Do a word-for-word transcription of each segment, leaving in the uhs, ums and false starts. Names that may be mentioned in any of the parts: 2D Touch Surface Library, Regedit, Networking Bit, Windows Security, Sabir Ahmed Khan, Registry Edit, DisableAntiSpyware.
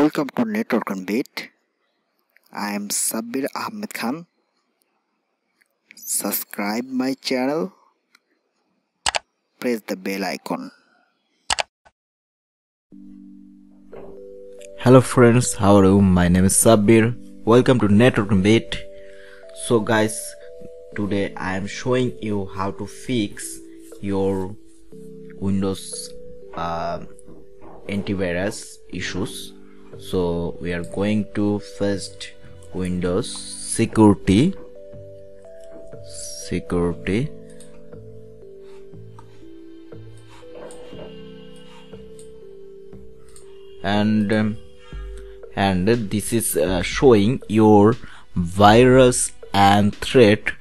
Welcome to Networking Bit. I am Sabir Ahmed Khan. Subscribe my channel. Press the bell icon. Hello friends, how are you? My name is Sabir. Welcome to Networking Bit. So guys, today I am showing you how to fix your Windows uh, antivirus issues. So we are going to first Windows Security Security and um, and this is uh, showing your virus and threat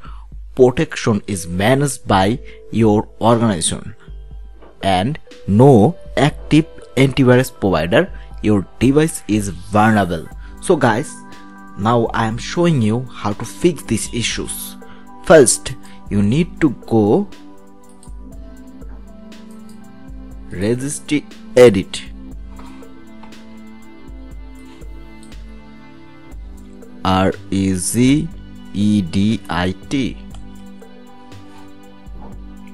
protection is managed by your organization and no active antivirus provider, your device is vulnerable. So guys, now I am showing you how to fix these issues. First, you need to go Registry Edit, R E G E D I T.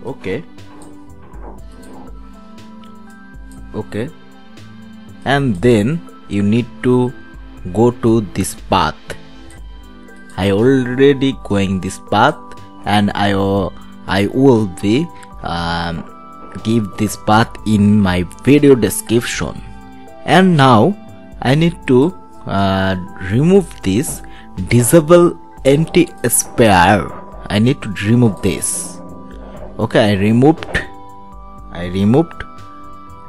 Okay. Okay. And then you need to go to this path. I already going this path, and I uh, I will be um, give this path in my video description. And now I need to uh, remove this DisableAntiSpyware. I need to remove this. Okay, I removed. I removed,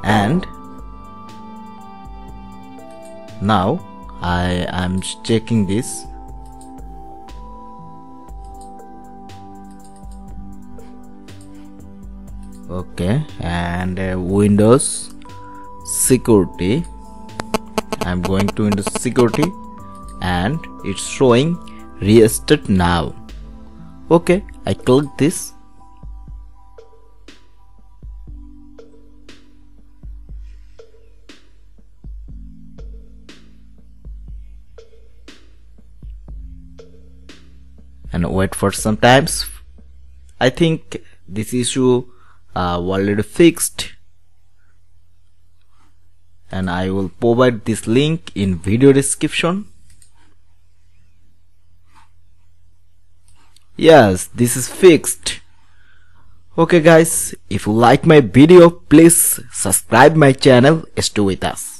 and now I am checking this. Okay, and uh, Windows Security. I'm going to Windows Security, and it's showing restart now. Okay, I click this. And wait for some times. I think this issue uh, already fixed, and I will provide this link in video description. Yes, this is fixed. Okay guys, if you like my video, please subscribe my channel. Stay with us.